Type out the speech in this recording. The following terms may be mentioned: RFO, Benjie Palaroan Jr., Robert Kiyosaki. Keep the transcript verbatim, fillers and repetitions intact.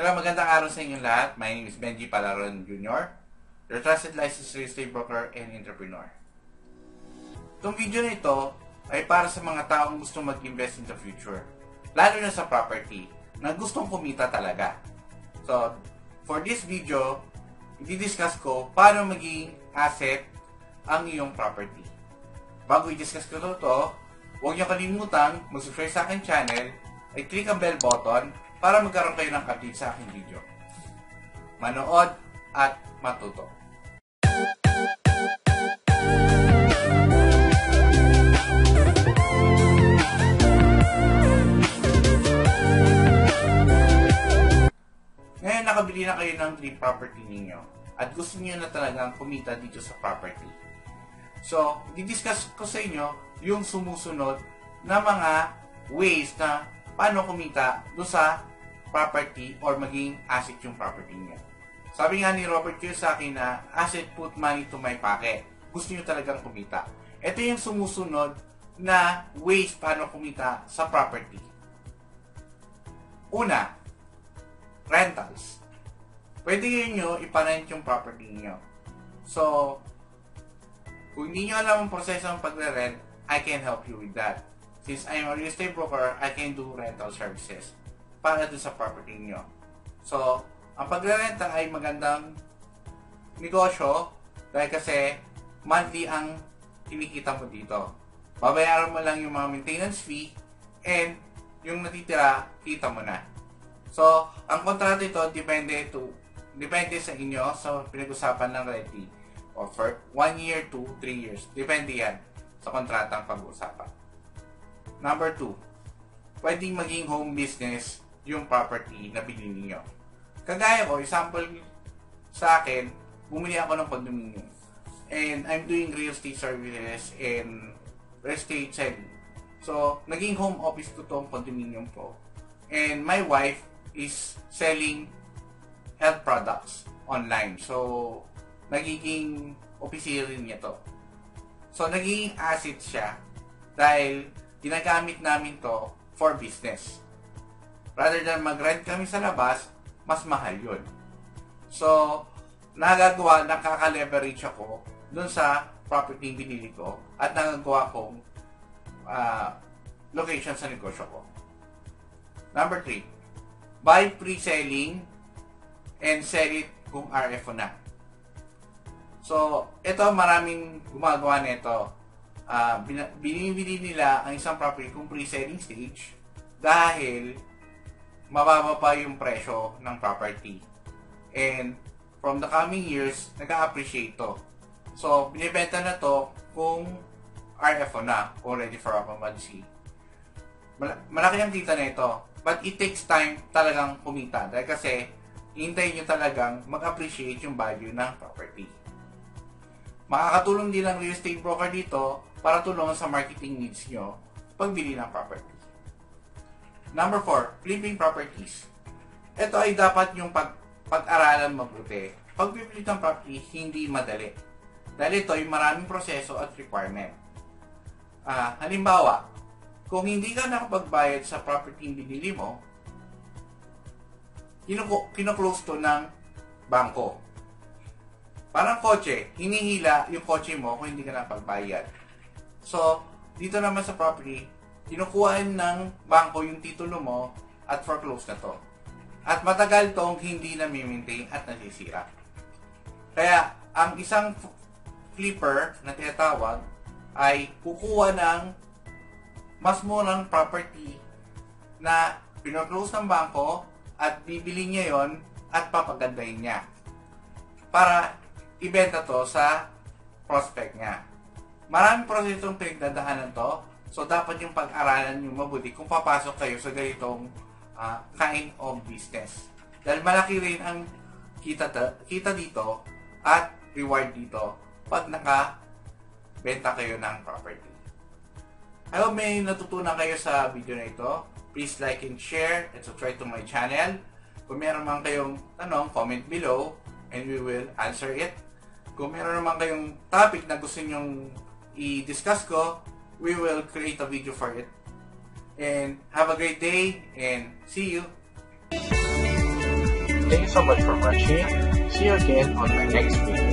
Hello, magandang araw sa inyong lahat. My name is Benjie Palaroan Junior, your trusted licensed real estate broker and entrepreneur. Itong video na ito ay para sa mga taong gusto mag-invest in the future, lalo na sa property, na gustong kumita talaga. So, for this video, i-discuss ko paano maging asset ang iyong property. Bago i-discuss ko ito, huwag niyo kalimutan mag-subscribe sa akin channel at click ang bell button para magkaroon kayo ng update sa aking video. Manood at matuto. Ngayon nakabili na kayo ng dream property ninyo at gusto niyo na talagang kumita dito sa property. So, i-discuss ko sa inyo yung sumusunod na mga ways na paano kumita doon sa property or maging asset yung property niya. Sabi nga ni Robert Kiyosaki na asset put money to my pocket. Gusto nyo talagang kumita. Ito yung sumusunod na ways paano kumita sa property. Una, rentals. Pwede nyo iparent yung property niyo. So, kung hindi nyo alam ang proseso ng pagre-rent, I can help you with that. Since I'm a real estate broker, I can do rental services para dun sa property nyo. So, ang pagrerenta ay magandang negosyo dahil kasi monthly ang kinikita mo dito. Babayaran mo lang yung mga maintenance fee and yung natitira, kita mo na. So, ang kontrata ito depende, to, depende sa inyo sa pinag-usapan ng rentee. Offer one year to three years. Depende yan sa kontrata ang pag-uusapan. Number two, pwedeng maging home business yung property na bilhin niyo. Kagaya ko, example sa akin, bumili ako ng condominium. And I'm doing real estate services and real estate selling. So, naging home office ko itong condominium ko. And my wife is selling health products online. So, nagiging official rin niya to. So, nagiging asset siya dahil ginagamit namin to for business. Rather than mag-rent kami sa labas, mas mahal yun. So, nagagawa, nakaka-leverage ako dun sa property binili ko at nagagawa kong uh, location sa negosyo ko. Number three, buy pre-selling and sell it kung R F O na. So, ito maraming gumagawa nito. Uh, binibili nila ang isang property kung pre-selling stage dahil mababa pa yung presyo ng property. And from the coming years, nag-appreciate to. So, binibenta na to kung R F O na o ready for occupancy. Malaki ang kita na ito. But it takes time talagang kumita dahil kasi hintayin nyo talagang mag-appreciate yung value ng property. Makakatulong din ang real estate broker dito para tulungan sa marketing needs nyo pagbili ng property. Number four, flipping properties. Ito ay dapat yung pag pag-aralan mabuti. Pagbibili ng property, hindi madali. Dahil ito ay maraming proseso at requirement. Ah, halimbawa, kung hindi ka nakapagbayad sa property yung binili mo, kinu-close to ng bangko. Parang kotse, hinihila yung kotse mo kung hindi ka nakapagbayad. So, dito naman sa property, kinukuhaan ng bangko yung titulo mo at foreclose na to. At matagal tong hindi nami-maintain at nasisira. Kaya, ang isang flipper na tinatawag ay kukuha ng mas murang property na pinoclose ng bangko at bibili niya yon at papagandahin niya para ibenta to sa prospect niya. Maraming proseso yung pinagdadaanan to. So, dapat yung pag-aralan nyo mabuti kung papasok kayo sa ganitong uh, kind of business. Dahil malaki rin ang kita, kita dito at reward dito pag nakabenta kayo ng property. I hope may natutunan kayo sa video na ito. Please like and share and subscribe to my channel. Kung meron man kayong tanong, comment below and we will answer it. Kung meron naman kayong topic na gusto nyong i-discuss ko, we will create a video for it. And have a great day and see you! Thank you so much for watching. See you again on my next video.